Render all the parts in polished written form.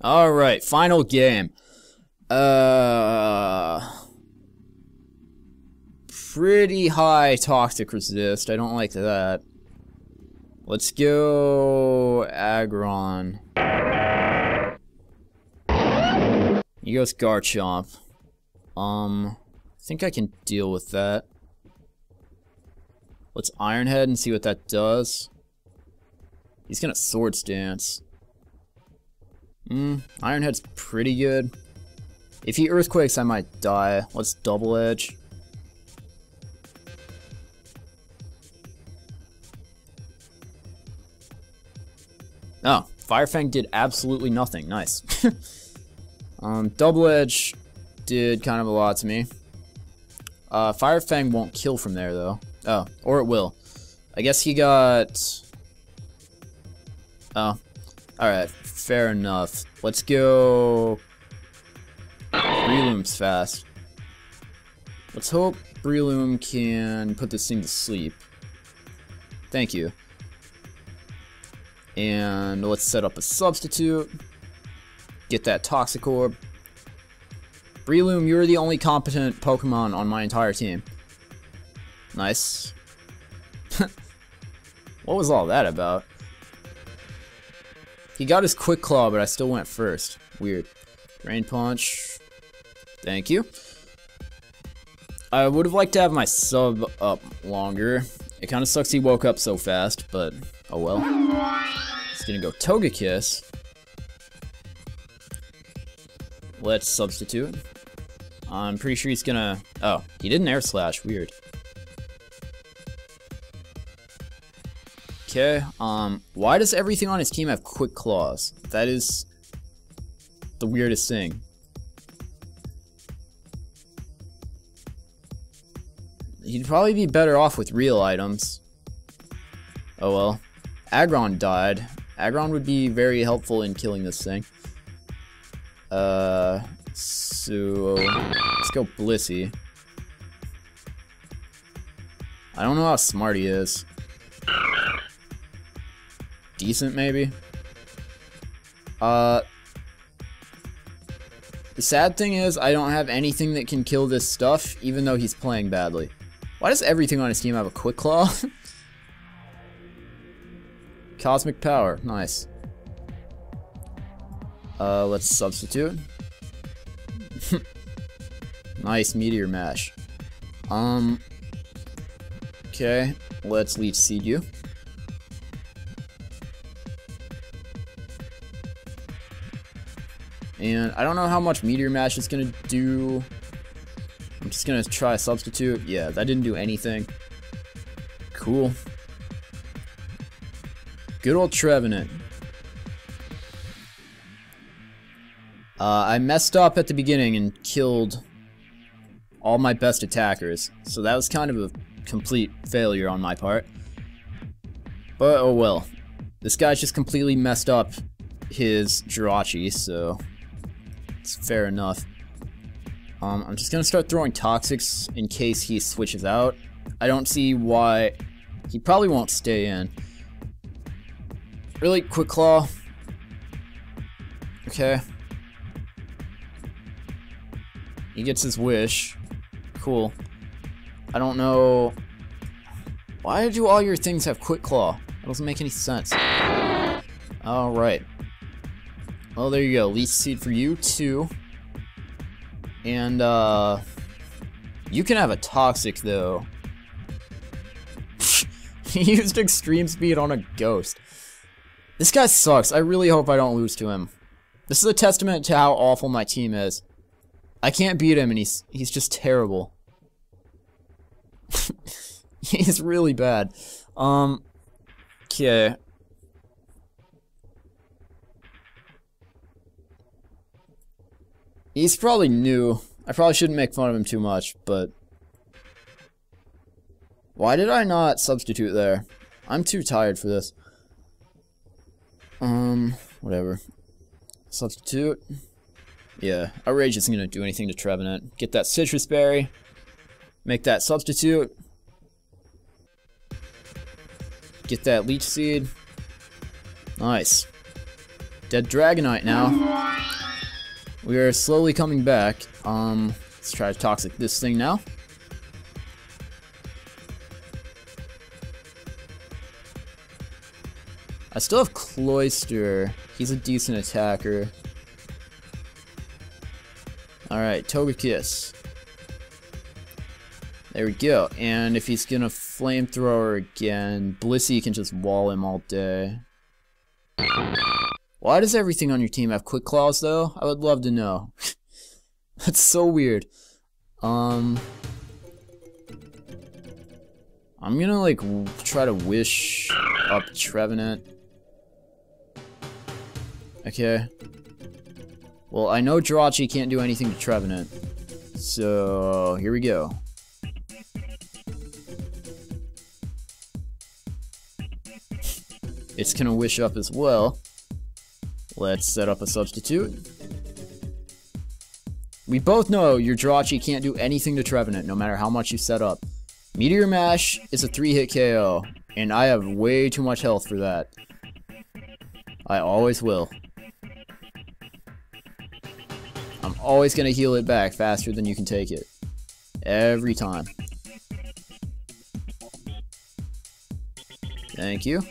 All right, final game. Pretty high toxic resist. I don't like that. Let's go Aggron. He goes Garchomp. I think I can deal with that. Let's Iron Head and see what that does. He's gonna Swords Dance. Iron Head's pretty good. If he Earthquakes, I might die. Let's Double Edge. Oh, Firefang did absolutely nothing. Nice. Double Edge did kind of a lot to me. Firefang won't kill from there, though. Oh, or it will. I guess he got... Oh. Alright, fair enough. Let's go... Breloom's fast. Let's hope Breloom can put this thing to sleep. Thank you. And let's set up a substitute. Get that Toxic Orb. Breloom, you're the only competent Pokemon on my entire team. Nice. What was all that about? He got his Quick Claw, but I still went first. Weird. Drain Punch. Thank you. I would have liked to have my sub up longer. It kind of sucks he woke up so fast, but... oh well. It's gonna go Togekiss. Let's substitute. I'm pretty sure he's gonna... oh, he didn't Air Slash. Weird. Okay, why does everything on his team have Quick Claws? That is... the weirdest thing. He'd probably be better off with real items. Oh well. Aggron died. Aggron would be very helpful in killing this thing. So... let's go Blissey. I don't know how smart he is. Decent, maybe? The sad thing is, I don't have anything that can kill this stuff, even though he's playing badly. Why does everything on his team have a Quick Claw? Cosmic Power, nice. Let's substitute. Nice Meteor Mash. Okay, let's Leech Seed you. And I don't know how much Meteor Mash is gonna do. I'm just gonna try substitute. Yeah, that didn't do anything. Cool. Good old Trevenant. I messed up at the beginning and killed all my best attackers, so that was kind of a complete failure on my part. But oh well. This guy's just completely messed up his Jirachi, so it's fair enough. I'm just gonna start throwing Toxics in case he switches out. I don't see why. He probably won't stay in. Really? Quick Claw? Okay. He gets his wish. Cool. I don't know... why do all your things have Quick Claw? That doesn't make any sense. Alright. Well, there you go. Leech Seed for you, too. And, you can have a Toxic, though. He used Extreme Speed on a Ghost. This guy sucks. I really hope I don't lose to him. This is a testament to how awful my team is. I can't beat him, and he's just terrible. He's really bad. Okay. He's probably new. I probably shouldn't make fun of him too much, but... why did I not substitute there? I'm too tired for this. Whatever. Substitute. Yeah, Outrage isn't gonna do anything to Trevenant. Get that citrus berry. Make that substitute. Get that leech seed. Nice. Dead Dragonite now. We are slowly coming back. Let's try to Toxic this thing now. I still have Cloyster. He's a decent attacker. Alright, Togekiss. There we go. And if he's gonna Flamethrower again, Blissey can just wall him all day. Why does everything on your team have Quick Claws though? I would love to know. That's so weird. I'm gonna like try to wish up Trevenant. Okay. Well, I know Jirachi can't do anything to Trevenant. So, here we go. It's gonna wish up as well. Let's set up a substitute. We both know your Jirachi can't do anything to Trevenant, no matter how much you set up. Meteor Mash is a 3-hit KO, and I have way too much health for that. I always will. I'm always gonna heal it back faster than you can take it. Every time. Thank you.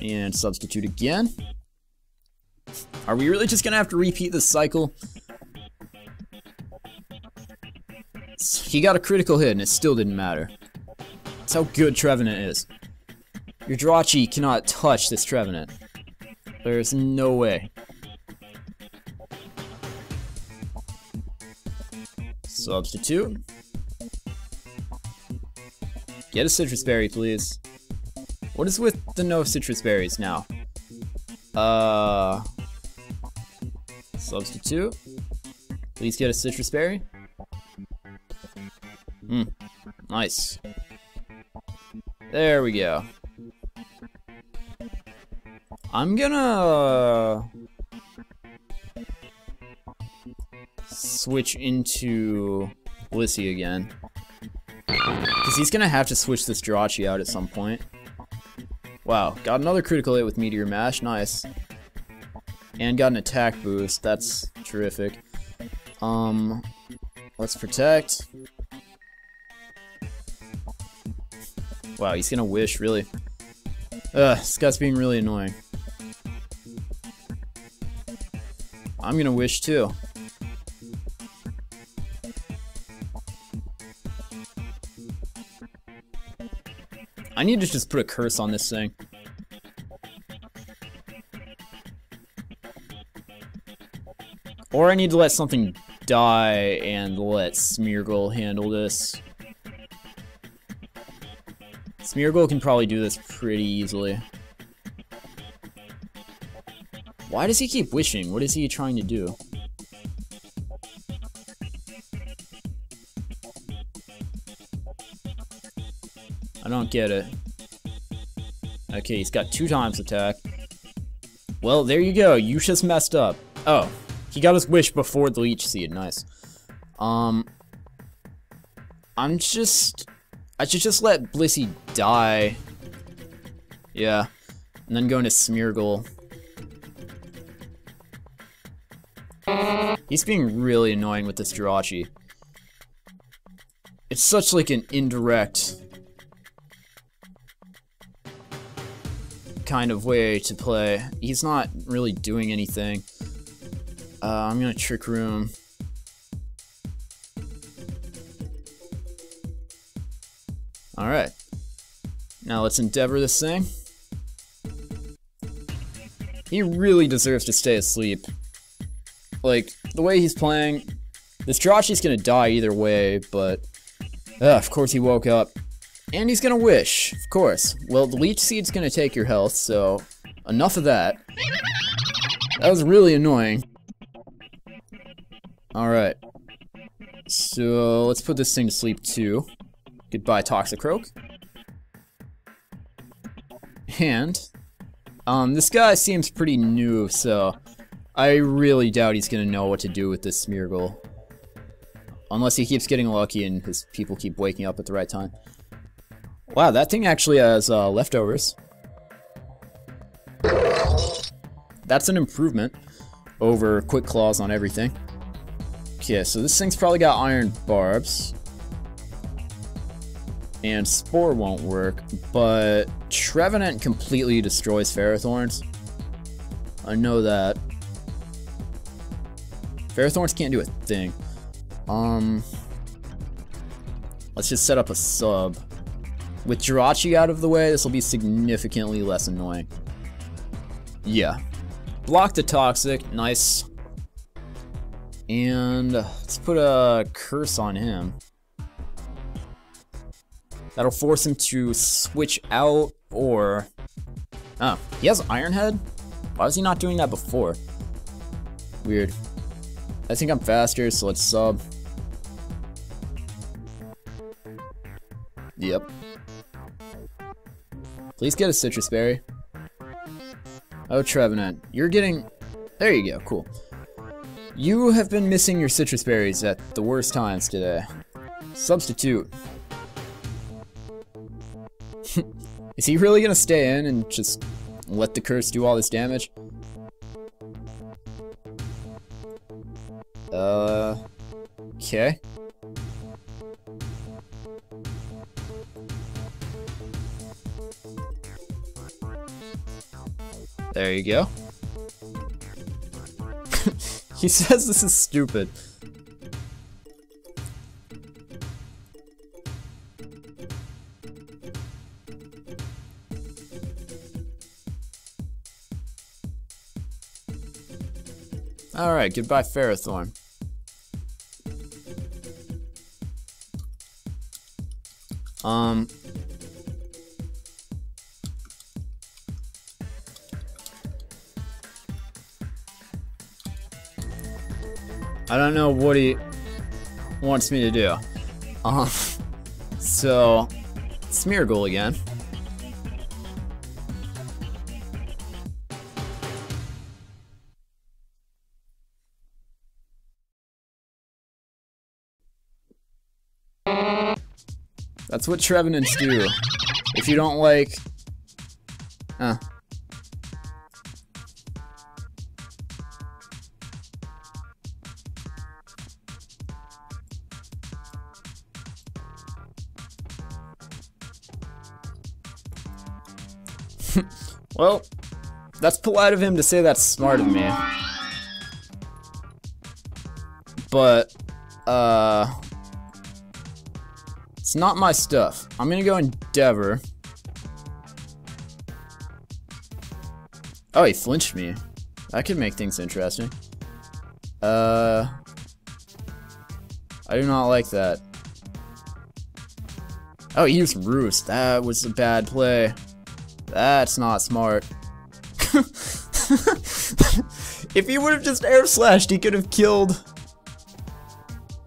And substitute again. Are we really just gonna have to repeat this cycle? He got a critical hit and it still didn't matter. That's how good Trevenant is. Your Jirachi cannot touch this Trevenant. There's no way. Substitute. Get a citrus berry, please. What is with the no citrus berries now? Substitute. Please get a citrus berry. Nice. There we go. I'm gonna switch into Blissey again. Because he's gonna have to switch this Jirachi out at some point. Wow, got another critical hit with Meteor Mash, nice. And got an attack boost, that's terrific. Let's Protect. Wow, he's gonna wish, really. Ugh, this guy's being really annoying. I'm gonna wish too. I need to just put a curse on this thing. Or I need to let something die and let Smeargle handle this. Smeargle can probably do this pretty easily. Why does he keep wishing? What is he trying to do? I don't get it. Okay, he's got 2 times attack. Well, there you go. You just messed up. Oh, he got his wish before the leech seed. Nice. I should just let Blissey die. Yeah. And then go into Smeargle. He's being really annoying with this Jirachi. It's such like an indirect kind of way to play. He's not really doing anything. I'm gonna trick room. Alright. Now let's Endeavor this thing. He really deserves to stay asleep. Like, the way he's playing, this Jirachi's gonna die either way, but of course he woke up. And he's gonna wish, of course. Well, the leech seed's gonna take your health, so enough of that. That was really annoying. Alright. So, let's put this thing to sleep too. Goodbye, Toxicroak. And, this guy seems pretty new, so I really doubt he's gonna know what to do with this Smeargle. Unless he keeps getting lucky and his people keep waking up at the right time. Wow, that thing actually has leftovers. That's an improvement over Quick Claws on everything. Okay, so this thing's probably got Iron Barbs. And Spore won't work, but Trevenant completely destroys Ferrothorns. I know that. Ferrothorns can't do a thing. Let's just set up a sub. With Jirachi out of the way, this will be significantly less annoying. Yeah. Block the Toxic, nice. And let's put a Curse on him. That'll force him to switch out, or... Oh, he has Iron Head? Why was he not doing that before? Weird. I think I'm faster, so let's sub. Yep. Please get a citrus berry. Oh, Trevenant, you're getting... There you go, cool. You have been missing your citrus berries at the worst times today. Substitute. Is he really gonna stay in and just let the curse do all this damage? Okay. There you go. He says this is stupid. All right, goodbye, Ferrothorn. I don't know what he wants me to do. So Smeargle again. That's what Trevenants do. If you don't like... Well, that's polite of him to say that's smart of me. But, it's not my stuff. I'm gonna go Endeavor. Oh, he flinched me. That could make things interesting. I do not like that. Oh, he used Roost. That was a bad play. That's not smart. If he would have just Air Slashed, he could have killed.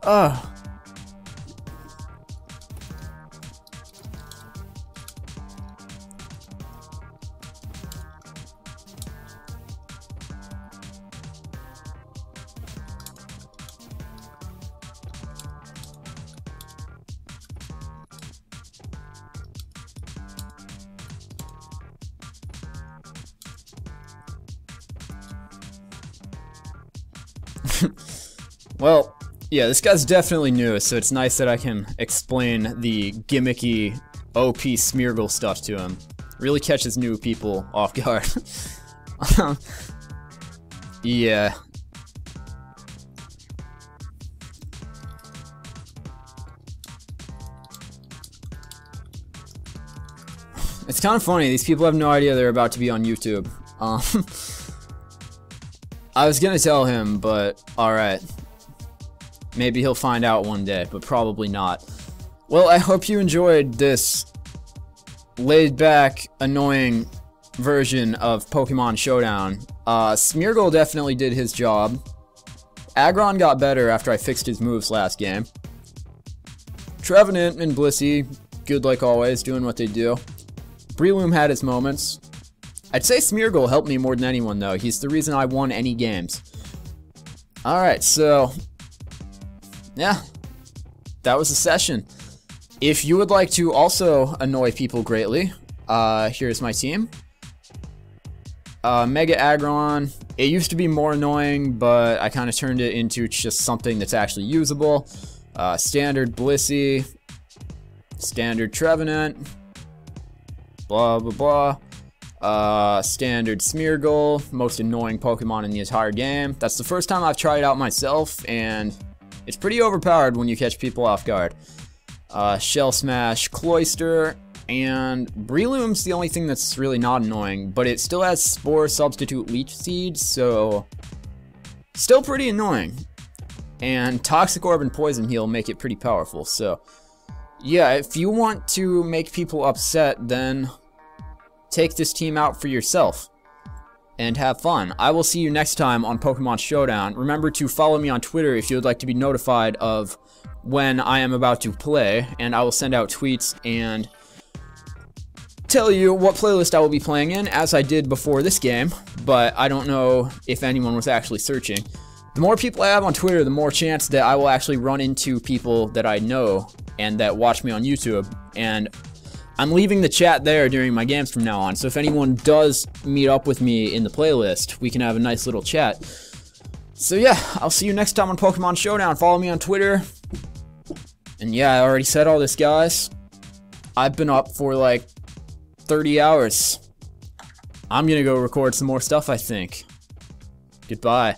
Oh. Well, yeah, this guy's definitely new, so it's nice that I can explain the gimmicky OP Smeargle stuff to him. Really catches new people off guard. Yeah. It's kind of funny, these people have no idea they're about to be on YouTube. I was gonna tell him, but alright. Maybe he'll find out one day, but probably not. Well, I hope you enjoyed this laid-back, annoying version of Pokemon Showdown. Smeargle definitely did his job. Aggron got better after I fixed his moves last game. Trevenant and Blissey, good like always, doing what they do. Breloom had his moments. I'd say Smeargle helped me more than anyone, though. He's the reason I won any games. Alright, so... yeah, that was the session. If you would like to also annoy people greatly, here's my team. Mega Aggron. It used to be more annoying, but I kind of turned it into just something that's actually usable. Standard Blissey. Standard Trevenant. Blah, blah, blah. Standard Smeargle, most annoying Pokemon in the entire game. That's the first time I've tried it out myself, and it's pretty overpowered when you catch people off guard. Shell Smash, Cloyster, and Breloom's the only thing that's really not annoying, but it still has Spore substitute leech seed, so still pretty annoying. And Toxic Orb and Poison Heal make it pretty powerful, so yeah, if you want to make people upset, then take this team out for yourself and have fun. I will see you next time on Pokemon Showdown. Remember to follow me on Twitter if you would like to be notified of when I am about to play, and I will send out tweets and tell you what playlist I will be playing in, as I did before this game, but I don't know if anyone was actually searching. The more people I have on Twitter, the more chance that I will actually run into people that I know and that watch me on YouTube, and I'm leaving the chat there during my games from now on, so if anyone does meet up with me in the playlist, we can have a nice little chat. So yeah, I'll see you next time on Pokemon Showdown. Follow me on Twitter. And yeah, I already said all this, guys. I've been up for like 30 hours. I'm gonna go record some more stuff, I think. Goodbye.